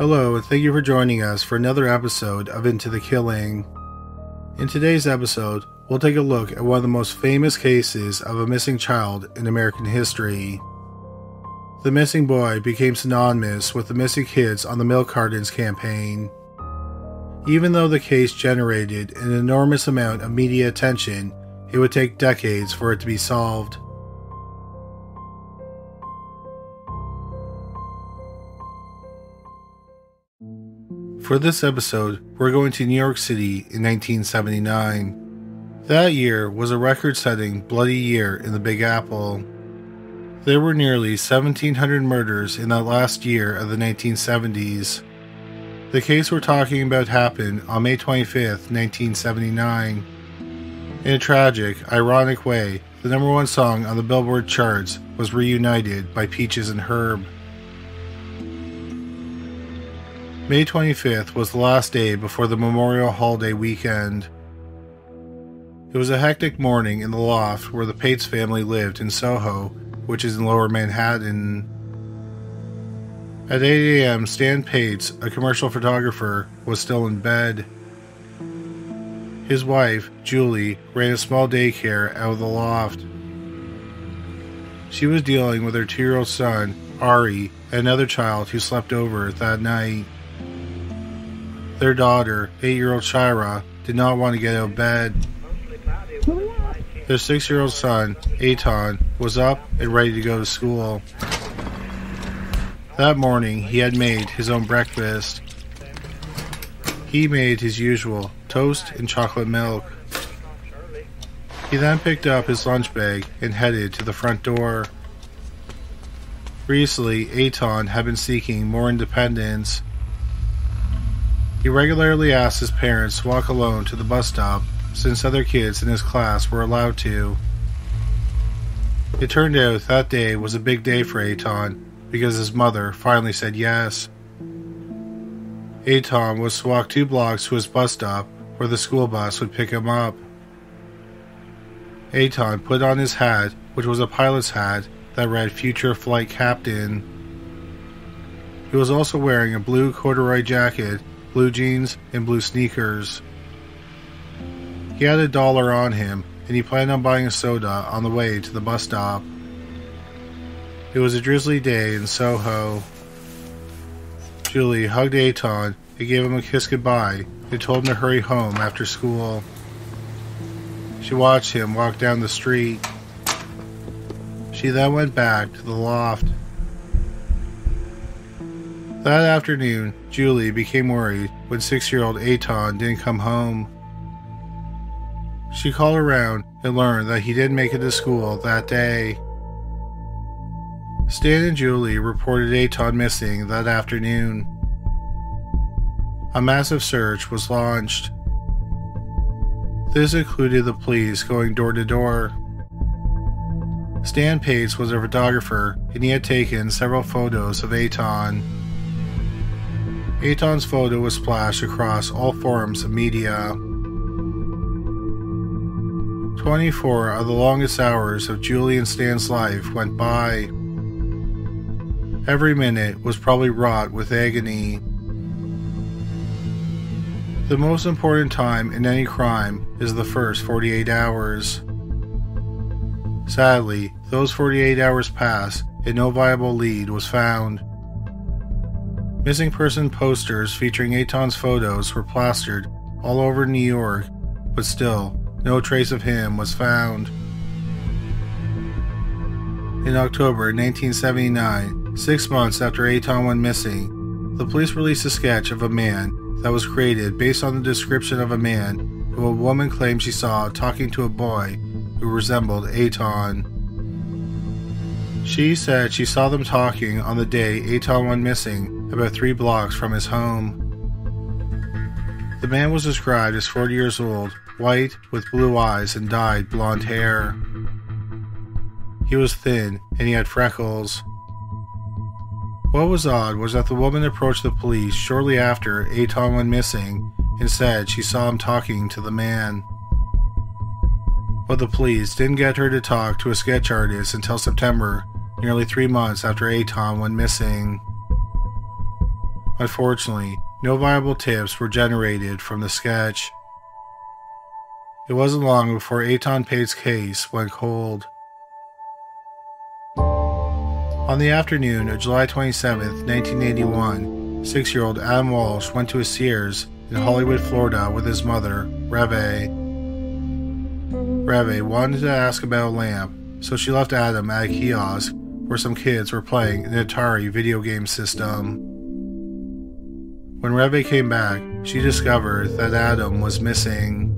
Hello, and thank you for joining us for another episode of Into the Killing. In today's episode, we'll take a look at one of the most famous cases of a missing child in American history. The missing boy became synonymous with the missing kids on the milk cartons campaign. Even though the case generated an enormous amount of media attention, it would take decades for it to be solved. For this episode, we're going to New York City in 1979. That year was a record-setting bloody year in the Big Apple. There were nearly 1,700 murders in that last year of the 1970s. The case we're talking about happened on May 25th, 1979. In a tragic, ironic way, the #1 song on the Billboard charts was reunited by Peaches and Herb. May 25th was the last day before the Memorial Holiday weekend. It was a hectic morning in the loft where the Patz family lived in Soho, which is in Lower Manhattan. At 8 a.m., Stan Patz, a commercial photographer, was still in bed. His wife, Julie, ran a small daycare out of the loft. She was dealing with her 2-year-old son, Ari, and another child who slept over that night. Their daughter, 8-year-old Shira, did not want to get out of bed. Their 6-year-old son, Etan, was up and ready to go to school. That morning, he had made his own breakfast. He made his usual toast and chocolate milk. He then picked up his lunch bag and headed to the front door. Recently, Etan had been seeking more independence. He regularly asked his parents to walk alone to the bus stop, since other kids in his class were allowed to. It turned out that day was a big day for Etan, because his mother finally said yes. Etan was to walk 2 blocks to his bus stop, where the school bus would pick him up. Etan put on his hat, which was a pilot's hat that read Future Flight Captain. He was also wearing a blue corduroy jacket, blue jeans, and blue sneakers. He had $1 on him, and he planned on buying a soda on the way to the bus stop. It was a drizzly day in Soho. Julie hugged Etan and gave him a kiss goodbye and told him to hurry home after school. She watched him walk down the street. She then went back to the loft. That afternoon, Julie became worried when 6-year-old Etan didn't come home. She called around and learned that he didn't make it to school that day. Stan and Julie reported Etan missing that afternoon. A massive search was launched. This included the police going door to door. Stan Patz was a photographer, and he had taken several photos of Etan. Etan's photo was splashed across all forms of media. 24 of the longest hours of Julie and Stan's life went by. Every minute was probably wrought with agony. The most important time in any crime is the first 48 hours. Sadly, those 48 hours passed and no viable lead was found. Missing person posters featuring Etan's photos were plastered all over New York, but still, no trace of him was found. In October 1979, 6 months after Etan went missing, the police released a sketch of a man that was created based on the description of a man who a woman claimed she saw talking to a boy who resembled Etan. She said she saw them talking on the day Etan went missing about 3 blocks from his home. The man was described as 40 years old, white, with blue eyes and dyed blonde hair. He was thin and he had freckles. What was odd was that the woman approached the police shortly after Etan went missing and said she saw him talking to the man. But the police didn't get her to talk to a sketch artist until September, nearly 3 months after Etan went missing. Unfortunately, no viable tips were generated from the sketch. It wasn't long before Etan Pate's case went cold. On the afternoon of July 27, 1981, 6-year-old Adam Walsh went to a Sears in Hollywood, Florida with his mother, Revé. Revé wanted to ask about a lamp, so she left Adam at a kiosk where some kids were playing an Atari video game system. When Revé came back, she discovered that Adam was missing.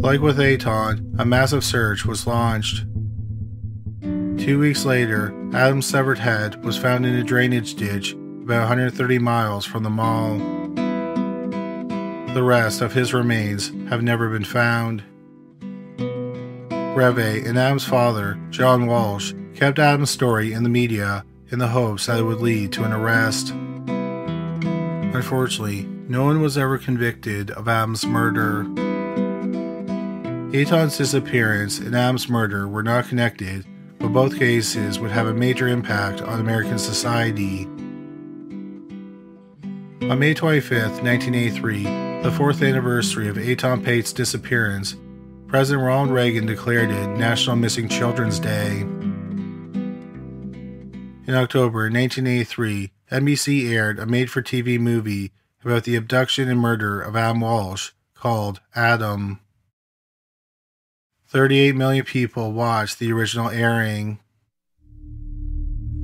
Like with Etan, a massive search was launched. 2 weeks later, Adam's severed head was found in a drainage ditch about 130 miles from the mall. The rest of his remains have never been found. Revé and Adam's father, John Walsh, kept Adam's story in the media in the hopes that it would lead to an arrest. Unfortunately, no one was ever convicted of Adam's murder. Etan's disappearance and Adam's murder were not connected, but both cases would have a major impact on American society. On May 25, 1983, the fourth anniversary of Etan Patz' disappearance, President Ronald Reagan declared it National Missing Children's Day. In October 1983, NBC aired a made-for-TV movie about the abduction and murder of Adam Walsh called Adam. 38 million people watched the original airing.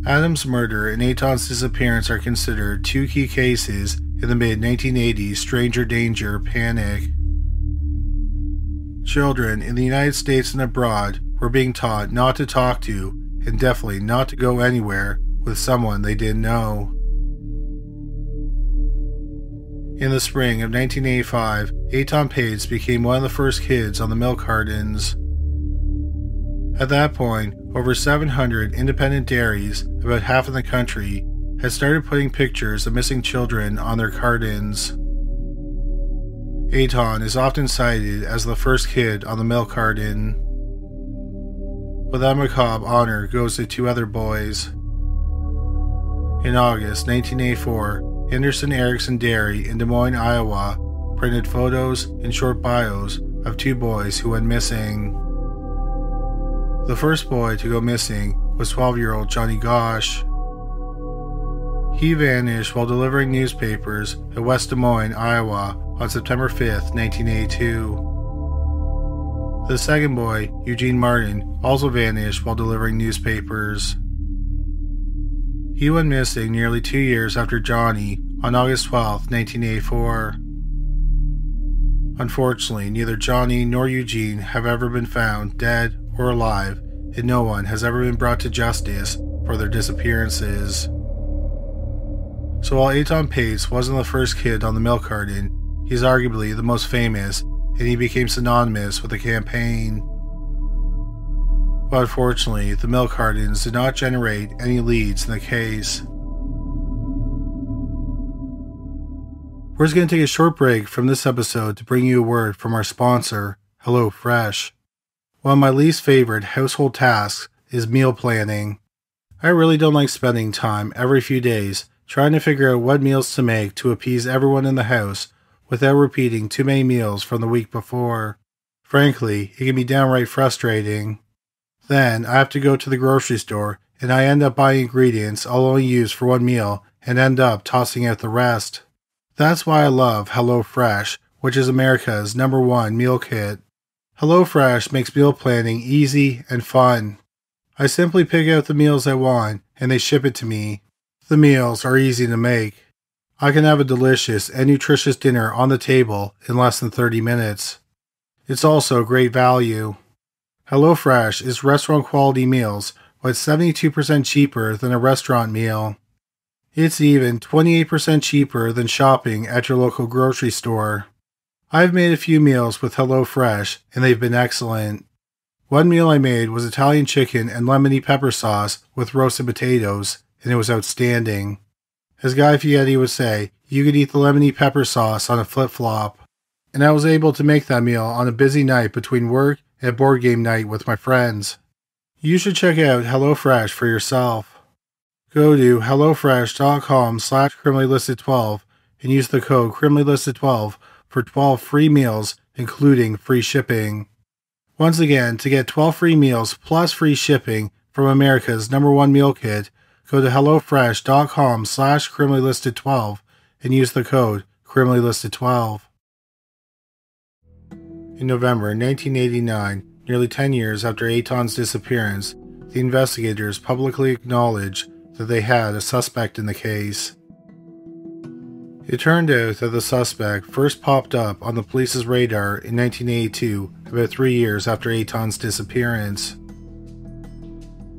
Adam's murder and Etan's disappearance are considered two key cases in the mid-1980s stranger danger panic. Children in the United States and abroad were being taught not to talk to and definitely not to go anywhere with someone they didn't know. In the spring of 1985, Etan Patz became one of the first kids on the milk cartons. At that point, over 700 independent dairies, about half of the country, had started putting pictures of missing children on their cartons. Etan is often cited as the first kid on the milk carton, but that macabre honor goes to two other boys. In August 1984, Anderson Erickson Dairy in Des Moines, Iowa, printed photos and short bios of two boys who went missing. The first boy to go missing was 12-year-old Johnny Gosch. He vanished while delivering newspapers at West Des Moines, Iowa on September 5, 1982. The second boy, Eugene Martin, also vanished while delivering newspapers. He went missing nearly 2 years after Johnny on August 12, 1984. Unfortunately, neither Johnny nor Eugene have ever been found dead or alive, and no one has ever been brought to justice for their disappearances. So while Etan Patz wasn't the first kid on the milk carton, he's arguably the most famous, and he became synonymous with the campaign. But unfortunately, the milk cartons did not generate any leads in the case. We're just going to take a short break from this episode to bring you a word from our sponsor, HelloFresh. One of my least favorite household tasks is meal planning. I really don't like spending time every few days trying to figure out what meals to make to appease everyone in the house without repeating too many meals from the week before. Frankly, it can be downright frustrating. Then, I have to go to the grocery store, and I end up buying ingredients I'll only use for one meal, and end up tossing out the rest. That's why I love HelloFresh, which is America's #1 meal kit. HelloFresh makes meal planning easy and fun. I simply pick out the meals I want, and they ship it to me. The meals are easy to make. I can have a delicious and nutritious dinner on the table in less than 30 minutes. It's also great value. HelloFresh is restaurant-quality meals, but 72% cheaper than a restaurant meal. It's even 28% cheaper than shopping at your local grocery store. I've made a few meals with HelloFresh, and they've been excellent. One meal I made was Italian chicken and lemony pepper sauce with roasted potatoes, and it was outstanding. As Guy Fieri would say, you could eat the lemony pepper sauce on a flip-flop. And I was able to make that meal on a busy night between work at board game night with my friends. You should check out HelloFresh for yourself. Go to hellofresh.com/criminallylisted12 and use the code criminallylisted12 for 12 free meals, including free shipping. Once again, to get 12 free meals plus free shipping from America's #1 meal kit, go to hellofresh.com/criminallylisted12 and use the code criminallylisted12. In November 1989, nearly 10 years after Etan's disappearance, the investigators publicly acknowledged that they had a suspect in the case. It turned out that the suspect first popped up on the police's radar in 1982, about 3 years after Etan's disappearance.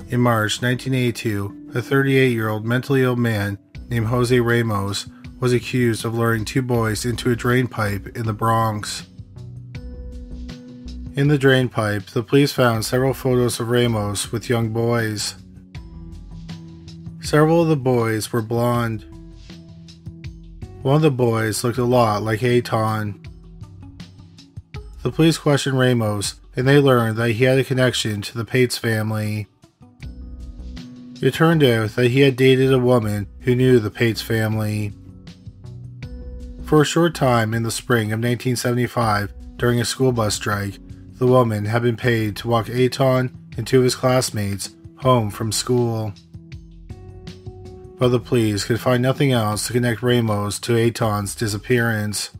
In March 1982, a 38-year-old mentally ill man named Jose Ramos was accused of luring two boys into a drainpipe in the Bronx. In the drainpipe, the police found several photos of Ramos with young boys. Several of the boys were blonde. One of the boys looked a lot like Etan. The police questioned Ramos, and they learned that he had a connection to the Patz family. It turned out that he had dated a woman who knew the Patz family. For a short time in the spring of 1975, during a school bus strike, the woman had been paid to walk Etan and two of his classmates home from school. But the police could find nothing else to connect Ramos to Etan's disappearance.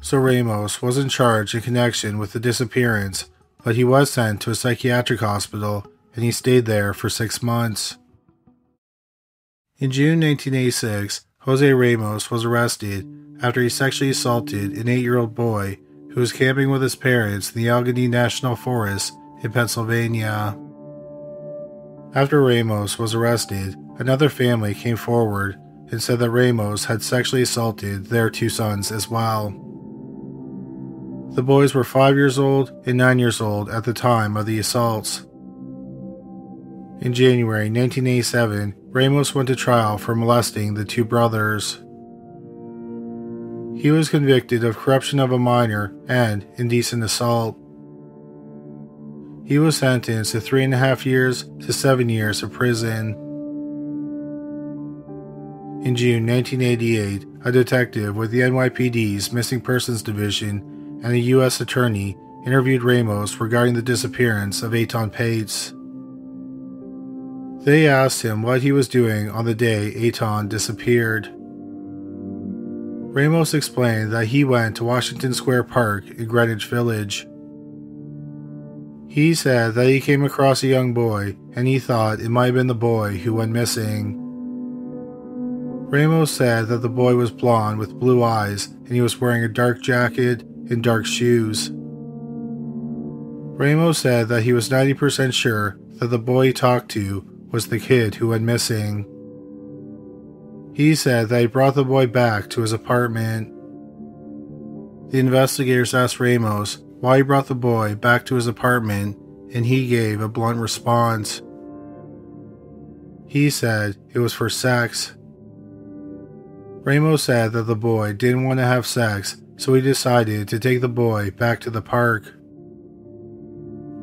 So Ramos wasn't charged in connection with the disappearance, but he was sent to a psychiatric hospital, and he stayed there for 6 months. In June 1986, Jose Ramos was arrested after he sexually assaulted an 8-year-old boy who was camping with his parents in the Allegheny National Forest in Pennsylvania. After Ramos was arrested, another family came forward and said that Ramos had sexually assaulted their two sons as well. The boys were 5 years old and 9 years old at the time of the assaults. In January 1987, Ramos went to trial for molesting the two brothers. He was convicted of corruption of a minor and indecent assault. He was sentenced to 3.5 years to 7 years of prison. In June 1988, a detective with the NYPD's Missing Persons Division and a U.S. attorney interviewed Ramos regarding the disappearance of Etan Patz. They asked him what he was doing on the day Etan disappeared. Ramos explained that he went to Washington Square Park in Greenwich Village. He said that he came across a young boy, and he thought it might have been the boy who went missing. Ramos said that the boy was blonde with blue eyes, and he was wearing a dark jacket and dark shoes. Ramos said that he was 90% sure that the boy he talked to was the kid who went missing. He said that he brought the boy back to his apartment. The investigators asked Ramos why he brought the boy back to his apartment, and he gave a blunt response. He said it was for sex. Ramos said that the boy didn't want to have sex, so he decided to take the boy back to the park.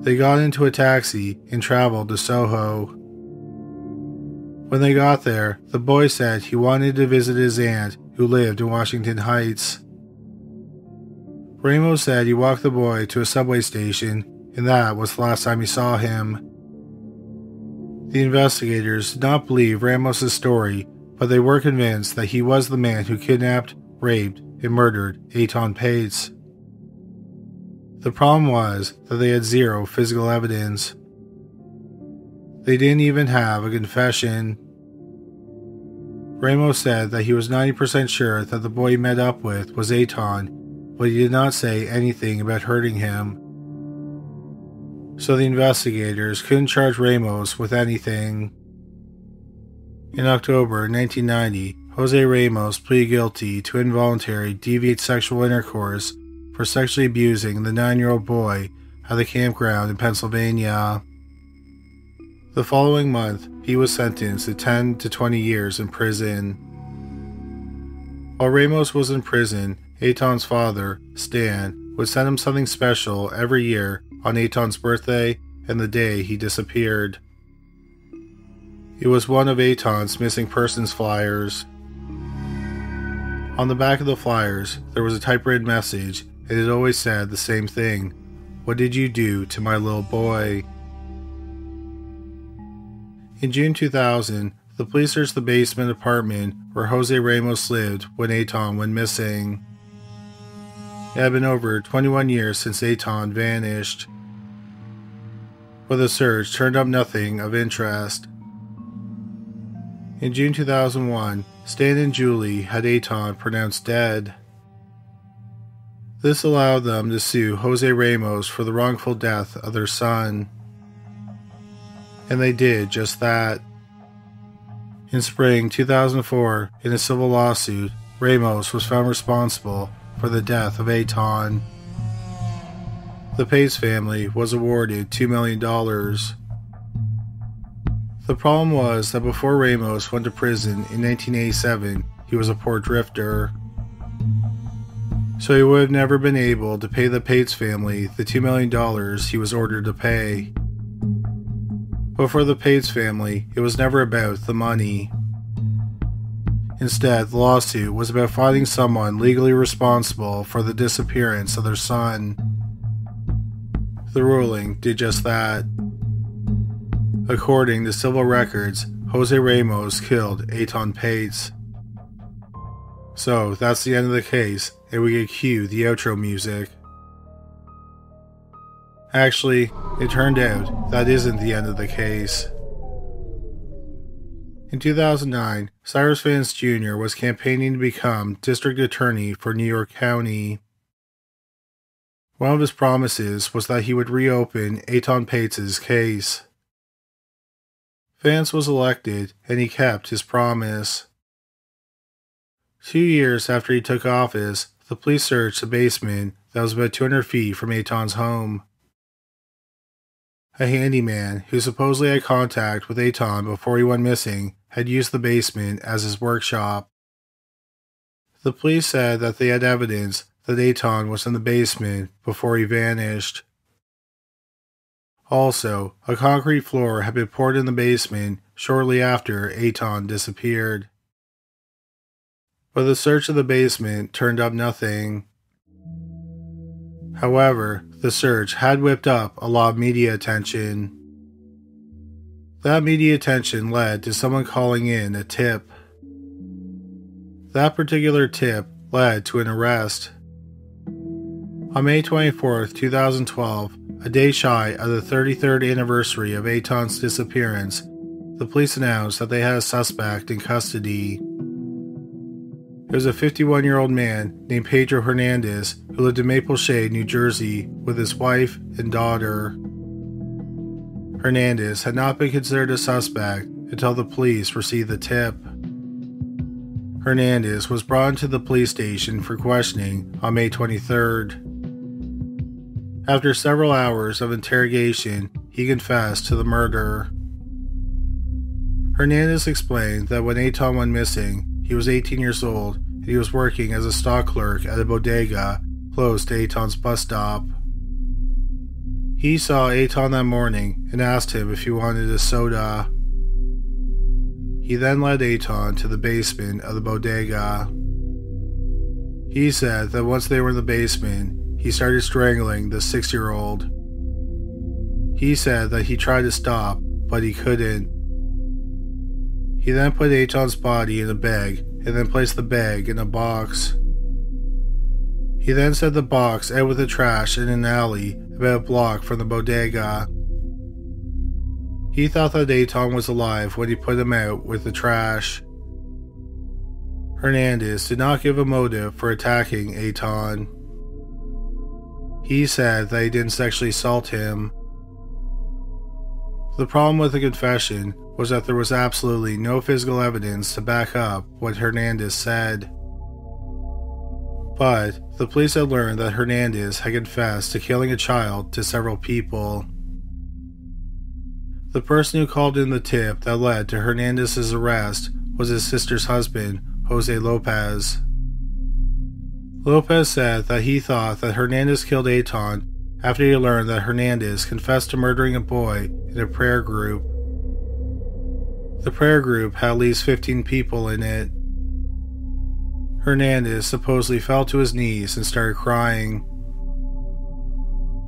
They got into a taxi and traveled to Soho. When they got there, the boy said he wanted to visit his aunt, who lived in Washington Heights. Ramos said he walked the boy to a subway station, and that was the last time he saw him. The investigators did not believe Ramos' story, but they were convinced that he was the man who kidnapped, raped, and murdered Etan Patz. The problem was that they had zero physical evidence. They didn't even have a confession. Ramos said that he was 90% sure that the boy he met up with was Etan, but he did not say anything about hurting him. So the investigators couldn't charge Ramos with anything. In October 1990, Jose Ramos pleaded guilty to involuntary deviate sexual intercourse for sexually abusing the 9-year-old boy at the campground in Pennsylvania. The following month, he was sentenced to 10 to 20 years in prison. While Ramos was in prison, Etan's father, Stan, would send him something special every year on Etan's birthday and the day he disappeared. It was one of Etan's missing persons flyers. On the back of the flyers, there was a typewritten message, and it always said the same thing. What did you do to my little boy? In June 2000, the police searched the basement apartment where Jose Ramos lived when Etan went missing. It had been over 21 years since Etan vanished, but the search turned up nothing of interest. In June 2001, Stan and Julie had Etan pronounced dead. This allowed them to sue Jose Ramos for the wrongful death of their son. And they did just that. In spring 2004, in a civil lawsuit, Ramos was found responsible for the death of Etan. The Patz family was awarded $2 million. The problem was that before Ramos went to prison in 1987, he was a poor drifter. So he would have never been able to pay the Patz family the $2 million he was ordered to pay. But for the Patz family, it was never about the money. Instead, the lawsuit was about finding someone legally responsible for the disappearance of their son. The ruling did just that. According to civil records, Jose Ramos killed Etan Patz. So that's the end of the case, and we can cue the outro music. Actually, it turned out that isn't the end of the case. In 2009, Cyrus Vance Jr. was campaigning to become district attorney for New York County. One of his promises was that he would reopen Etan Patz's case. Vance was elected, and he kept his promise. 2 years after he took office, the police searched the basement that was about 200 feet from Etan's home. A handyman who supposedly had contact with Etan before he went missing had used the basement as his workshop. The police said that they had evidence that Etan was in the basement before he vanished. Also, a concrete floor had been poured in the basement shortly after Etan disappeared. But the search of the basement turned up nothing. However, the search had whipped up a lot of media attention. That media attention led to someone calling in a tip. That particular tip led to an arrest. On May 24, 2012, a day shy of the 33rd anniversary of Etan's disappearance, the police announced that they had a suspect in custody. It was a 51-year-old man named Pedro Hernandez who lived in Maple Shade, New Jersey, with his wife and daughter. Hernandez had not been considered a suspect until the police received the tip. Hernandez was brought into the police station for questioning on May 23rd. After several hours of interrogation, he confessed to the murder. Hernandez explained that when Etan went missing, he was 18 years old, and he was working as a stock clerk at a bodega close to Etan's bus stop. He saw Etan that morning and asked him if he wanted a soda. He then led Etan to the basement of the bodega. He said that once they were in the basement, he started strangling the 6-year-old. He said that he tried to stop, but he couldn't. He then put Etan's body in a bag, and then placed the bag in a box. He then set the box out with the trash in an alley about a block from the bodega. He thought that Etan was alive when he put him out with the trash. Hernandez did not give a motive for attacking Etan. He said that he didn't sexually assault him. The problem with the confession was that there was absolutely no physical evidence to back up what Hernandez said. But the police had learned that Hernandez had confessed to killing a child to several people. The person who called in the tip that led to Hernandez's arrest was his sister's husband, Jose Lopez. Lopez said that he thought that Hernandez killed Etan after he learned that Hernandez confessed to murdering a boy in a prayer group. The prayer group had at least 15 people in it. Hernandez supposedly fell to his knees and started crying.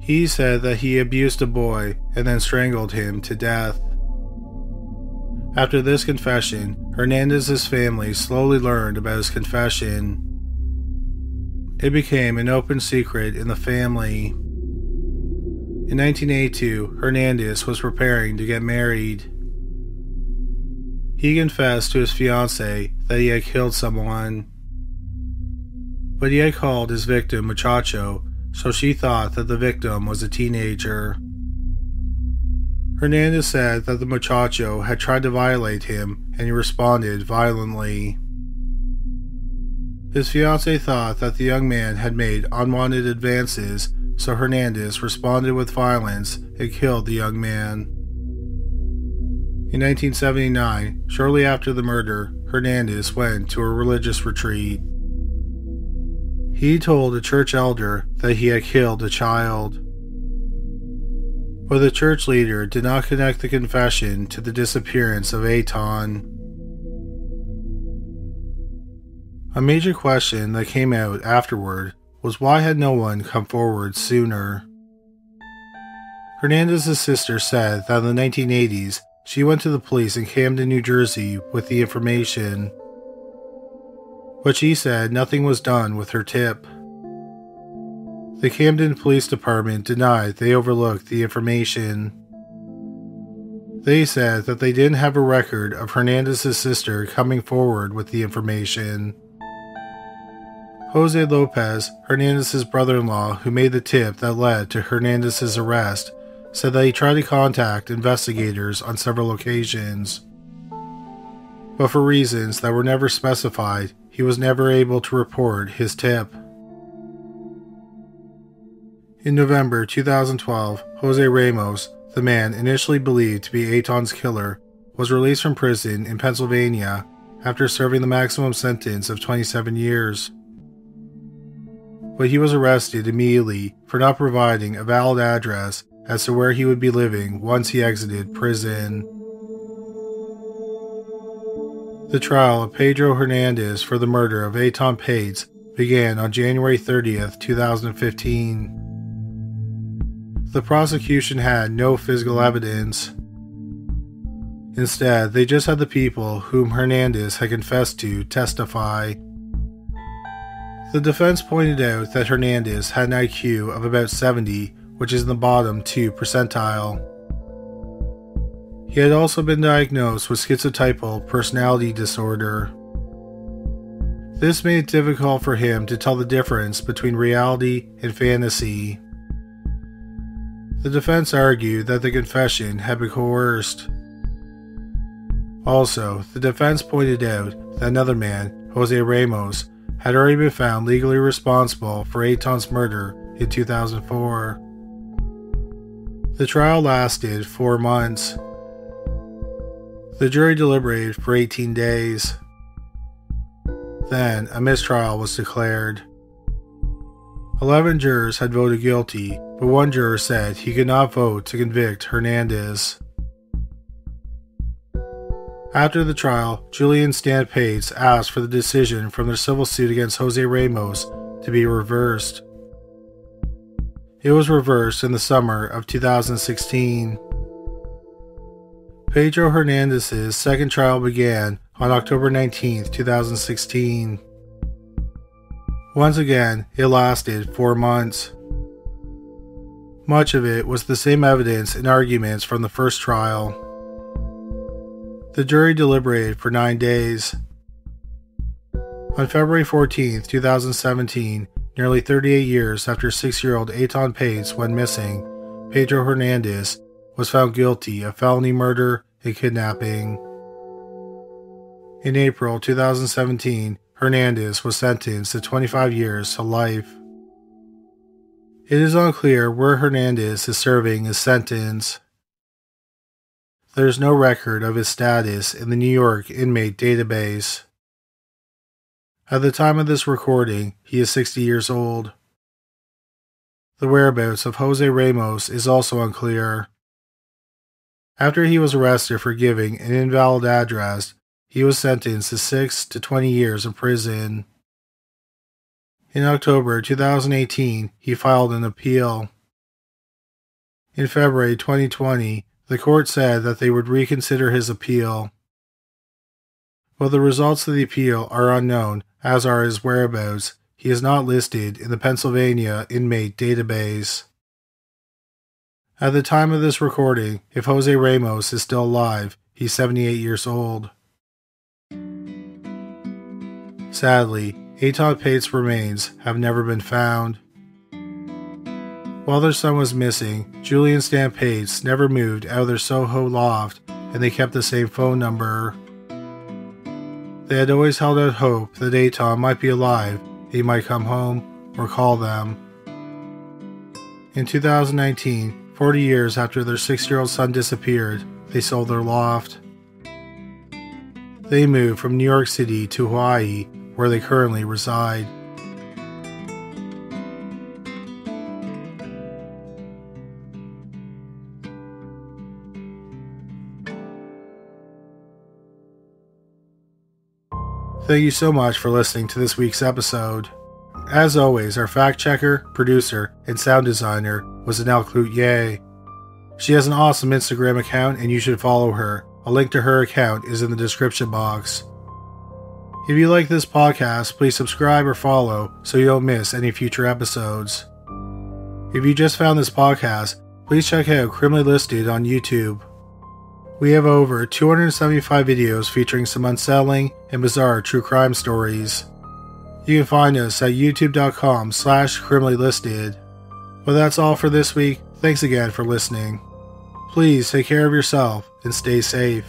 He said that he abused a boy and then strangled him to death. After this confession, Hernandez's family slowly learned about his confession. It became an open secret in the family. In 1982, Hernandez was preparing to get married. He confessed to his fiancée that he had killed someone. But he had called his victim Muchacho, so she thought that the victim was a teenager. Hernandez said that the Muchacho had tried to violate him, and he responded violently. His fiancée thought that the young man had made unwanted advances, so Hernandez responded with violence and killed the young man. In 1979, shortly after the murder, Hernandez went to a religious retreat. He told a church elder that he had killed a child. But the church leader did not connect the confession to the disappearance of Etan. A major question that came out afterward was why had no one come forward sooner. Hernandez's sister said that in the 1980s, she went to the police in Camden, New Jersey with the information. But she said nothing was done with her tip. The Camden Police Department denied they overlooked the information. They said that they didn't have a record of Hernandez's sister coming forward with the information. Jose Lopez, Hernandez's brother-in-law who made the tip that led to Hernandez's arrest, said that he tried to contact investigators on several occasions. But for reasons that were never specified, he was never able to report his tip. In November 2012, Jose Ramos, the man initially believed to be Etan's killer, was released from prison in Pennsylvania after serving the maximum sentence of 27 years. But he was arrested immediately for not providing a valid address as to where he would be living once he exited prison. The trial of Pedro Hernandez for the murder of Etan Patz began on January 30th, 2015. The prosecution had no physical evidence. Instead, they just had the people whom Hernandez had confessed to testify. The defense pointed out that Hernandez had an IQ of about 70, which is in the bottom 2 percentile. He had also been diagnosed with schizotypal personality disorder. This made it difficult for him to tell the difference between reality and fantasy. The defense argued that the confession had been coerced. Also, the defense pointed out that another man, Jose Ramos, had already been found legally responsible for Etan's murder in 2004. The trial lasted 4 months. The jury deliberated for 18 days. Then, a mistrial was declared. 11 jurors had voted guilty, but one juror said he could not vote to convict Hernandez. After the trial, Julie and Stan Patz asked for the decision from their civil suit against Jose Ramos to be reversed. It was reversed in the summer of 2016. Pedro Hernandez's second trial began on October 19, 2016. Once again, it lasted 4 months. Much of it was the same evidence and arguments from the first trial. The jury deliberated for 9 days. On February 14, 2017, nearly 38 years after 6-year-old Etan Patz went missing, Pedro Hernandez was found guilty of felony murder and kidnapping. In April 2017, Hernandez was sentenced to 25 years to life. It is unclear where Hernandez is serving his sentence. There is no record of his status in the New York inmate database. At the time of this recording, he is 60 years old. The whereabouts of Jose Ramos is also unclear. After he was arrested for giving an invalid address, he was sentenced to 6 to 20 years in prison. In October 2018, he filed an appeal. In February 2020, the court said that they would reconsider his appeal, but the results of the appeal are unknown, as are his whereabouts. He is not listed in the Pennsylvania inmate database. At the time of this recording, if Jose Ramos is still alive, he's 78 years old. Sadly, Etan Patz remains have never been found. While their son was missing, Julie and Stan Patz never moved out of their Soho loft, and they kept the same phone number. They had always held out hope that Etan might be alive. He might come home or call them. In 2019, 40 years after their 6-year-old son disappeared, they sold their loft. They moved from New York City to Hawaii, where they currently reside. Thank you so much for listening to this week's episode. As always, our fact checker, producer, and sound designer was Anel Cloutier. She has an awesome Instagram account and you should follow her. A link to her account is in the description box. If you like this podcast, please subscribe or follow so you don't miss any future episodes. If you just found this podcast, please check out Criminally Listed on YouTube. We have over 275 videos featuring some unsettling and bizarre true crime stories. You can find us at youtube.com/criminallylisted. Well, that's all for this week. Thanks again for listening. Please take care of yourself and stay safe.